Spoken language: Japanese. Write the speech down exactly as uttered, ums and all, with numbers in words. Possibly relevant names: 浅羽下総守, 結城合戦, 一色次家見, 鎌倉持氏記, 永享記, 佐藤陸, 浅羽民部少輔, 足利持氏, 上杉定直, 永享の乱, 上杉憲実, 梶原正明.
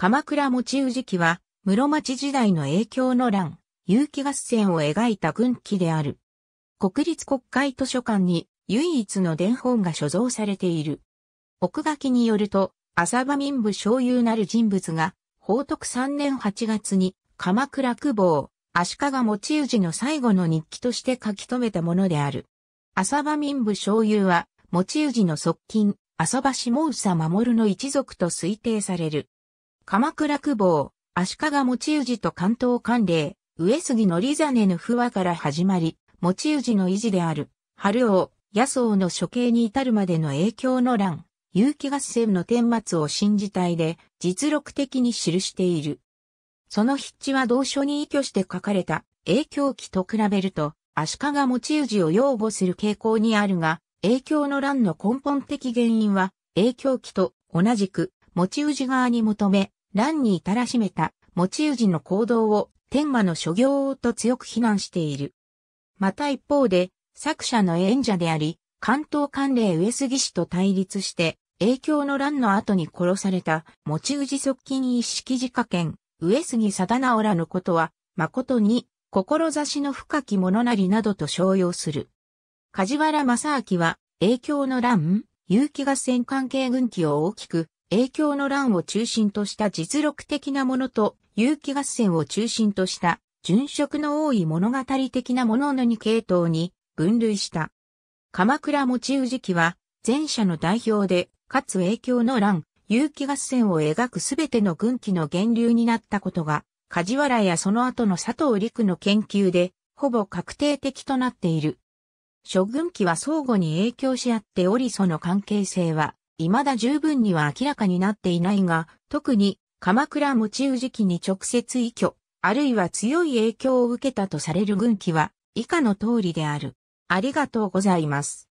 鎌倉持氏記は、室町時代の永享の乱、結城合戦を描いた軍記である。国立国会図書館に唯一の伝本が所蔵されている。奥書きによると、浅羽民部少輔なる人物が、宝徳さんねんはちがつに、鎌倉公方、足利持氏の最後の日記として書き留めたものである。浅羽民部少輔は、持氏の側近、浅羽下総守の一族と推定される。鎌倉公方、足利持氏と関東管領、上杉憲実の不和から始まり、持氏の遺児である、晴王、野草の処刑に至るまでの永享の乱、結城合戦の顛末を新字体で実録的に記している。その筆致は同書に依拠して書かれた永享記と比べると足利持氏を擁護する傾向にあるが、永享の乱の根本的原因は永享記と同じく持氏側に求め乱に至らしめた持氏の行動を天馬の諸行と強く非難している。また一方で作者の縁者であり、関東管領上杉氏と対立して、永享の乱の後に殺された、持氏側近一色次家見、上杉定直らのことは、誠に、志の深き者なりなどと称揚する。梶原正明は、永享の乱、結城合戦関係軍記を大きく、永享の乱を中心とした実録的なものと、結城合戦を中心とした、殉職の多い物語的なもののに系統に分類した。鎌倉持氏記は、前者の代表で、かつ永享の乱、結城合戦を描くすべての軍記の源流になったことが、梶原やその後の佐藤陸の研究で、ほぼ確定的となっている。諸軍記は相互に影響し合っており、その関係性は、未だ十分には明らかになっていないが、特に、鎌倉持氏記に直接依拠、あるいは強い影響を受けたとされる軍記は、以下の通りである。ありがとうございます。